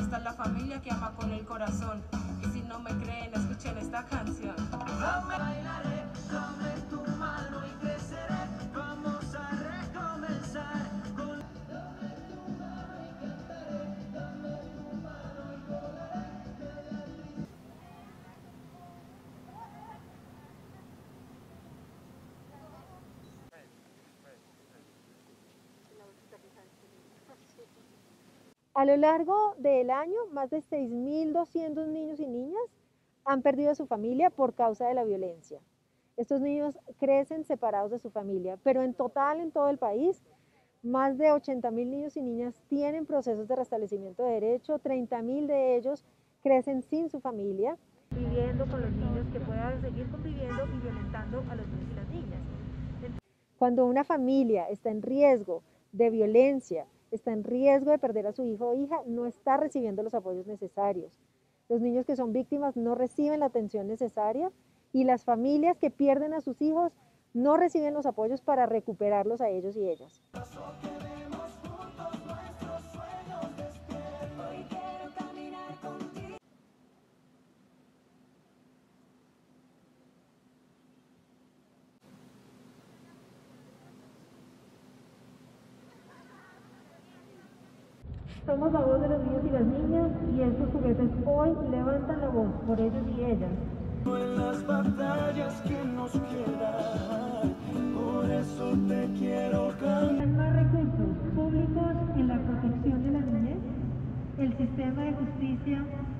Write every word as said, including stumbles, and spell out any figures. Esta es la familia que ama con el corazón. Y si no me creen, escuchen esta canción. Bailaré, sobre tu mano y creceré. Vamos a recomenzar con... Dame tu mano y cantaré. Dame tu mano y volaré. A lo largo del año, más de seis mil doscientos niños y niñas han perdido a su familia por causa de la violencia. Estos niños crecen separados de su familia, pero en total en todo el país, más de ochenta mil niños y niñas tienen procesos de restablecimiento de derecho, treinta mil de ellos crecen sin su familia. Viviendo con los niños, que puedan seguir conviviendo y violentando a los niños y las niñas. Cuando una familia está en riesgo de violencia, está en riesgo de perder a su hijo o hija, no está recibiendo los apoyos necesarios. Los niños que son víctimas no reciben la atención necesaria y las familias que pierden a sus hijos no reciben los apoyos para recuperarlos a ellos y ellas. Somos la voz de los niños y las niñas, y estos juguetes hoy levantan la voz por ellos y ellas. En las batallas que nos quedan, por eso te quiero cambiar. Más recursos públicos en la protección de la niñez, el sistema de justicia.